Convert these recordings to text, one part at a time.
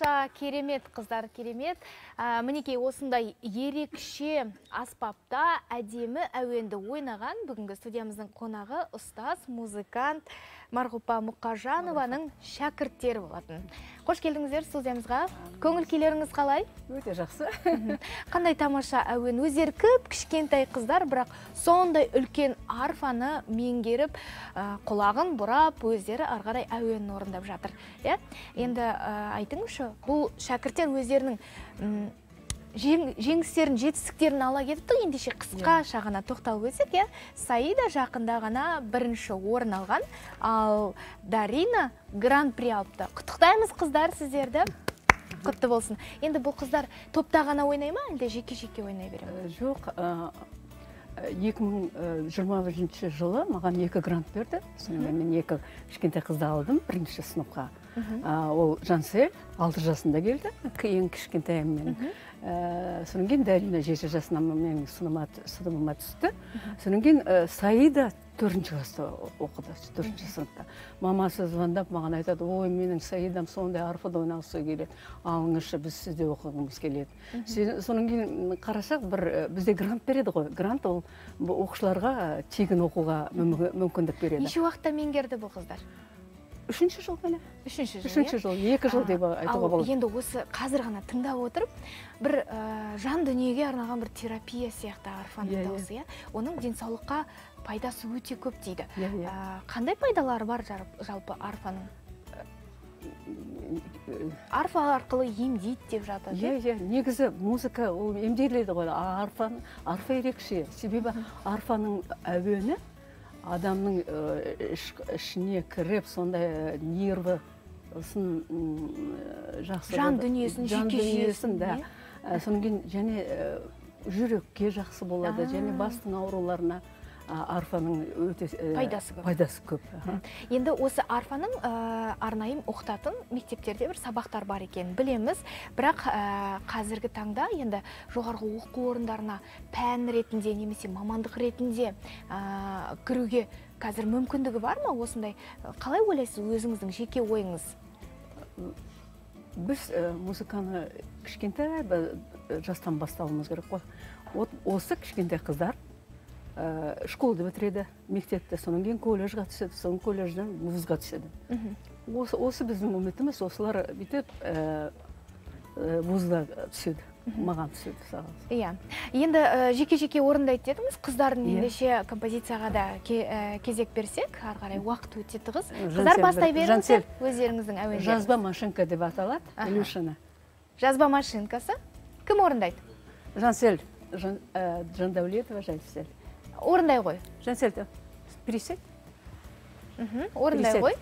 тамаша, керемет қыздар, керемет. Мінекей осындай ерекше аспапта әдемі әуенді ойнаған бүгінгі студиямыздың қонағы ұстаз, музыкант Мағрупа Мұқажанованың шәкірттері болатын. Қош келдіңіздер студиямызға. Көңіл күйлеріңіз қалай? Өте жақсы. Қандай тамаша әуен, өздері кішкентай қыздар, бірақ сондай үлкен арфаны меңгеріп, құлағын бұрап, өздері арғарай әуенін орындап жатыр. Енді айтыңызшы, бұл шәкірттер өздерінің жеңістерін, жетістіктерін ала кетті, ендеше қысқа шағына тоқталып өтсек, Саида жақында ғана бірінші орын алған, ал Дарина гран-при алыпты. Құттықтаймыз қыздар сіздерді. Құтты болсын. Енді бұл қыздар топта ғана ойнай ма, әлде жеке-жеке ойнай бере ме? Жоқ, 2021 жылы маған екі грант берді. Сонымен мен екі кішкентай қызды алдым бірінші сыныпқа. Ол Жансель 6 жасында келді, ең кішкентайым менің. Содан кейін Дарина 7 жасында менің сыныпыма түсті. Содан кейін Саида 4-ші класста оқыды, 4-ші сыныпта. Мамасы звондап маған айтады: "Ой, менің Саидам сондай арфада ойнағысы келеді. Алыңызшы, біз сізде оқығымыз келеді." Содан кейін қарасақ, бізде грант береді ғой. Грант ол оқушыларға тегін оқуға мүмкіндік береді. Неше уақытта меңгерді бұл қыздар? 3-ші жыл мені? 3-ші жыл, 2 жыл деп айтуға болады. Енді осы қазір ғана тыңдап отырып, бір жан дүниеге арналған бір терапия сияқты арфаның даусы, оның денсаулыққа пайдасы өте көп дейді. Қандай пайдалары бар жалпы арфаның? Арфа арқылы емдейді деп жатады. Негізі музыка емдейледі ғой, арфа ерекше. Себебі арфаның әуені адамның ішіне кіріп, сондай нервы, жақсы жан дүниесін, содан және жүрекке жақсы болады, және бастың ауруларына арфаның пайдасы көп. Енді осы арфаның арнайым оқытатын мектептерде бір сабақтар бар екен, білеміз. Бірақ қазіргі таңда енді жоғарғы оқу орындарына пән ретінде немесе мамандық ретінде кіруге қазір мүмкіндігі бар ма осындай? Қалай ойлайсыз өзіңіздің жеке ойыңыз? Біз музыканы кішкентай жастан бастауымыз керек қой. Осы кішкентай қыздар школды бітіреді, мектепті, содан кейін колледжға түседі, содан колледжден вузға түседі. Осы біздің үмітіміз, осылар бүйтіп вузға түседі, маған түседі, сағыз. Иә. Енді жеке-жеке орындайды дедіңіз, қыздардың ендеше композицияға да кезек берсек, арғарай уақыт өтеді қыз. Қыздар бастай беріңіздер, өздеріңіздің әуендеріңіз. Жазба машинка деп аталады, Илюшина. Жазба машинкасы. Кім орындайды? Жансель, Жандаулетова, Жансель. Орындай ғой. Жансель, пересет. Орындай ғой.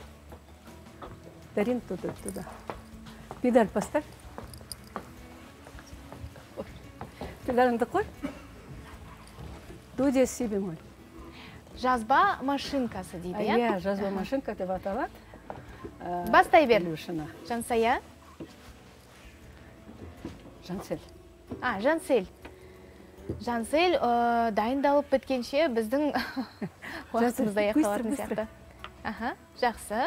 Дарин туда. Педаль поставь. Педаліңді қой. До де си бемоль. Жазба машинкасы дейді. Иә, жазба машинка деп аталады. Бастай бер. Жансая. Жансель. Жансель. Жансель дайындалып біткенше біздің уақытымызда яқалатын сияқты. Жақсы.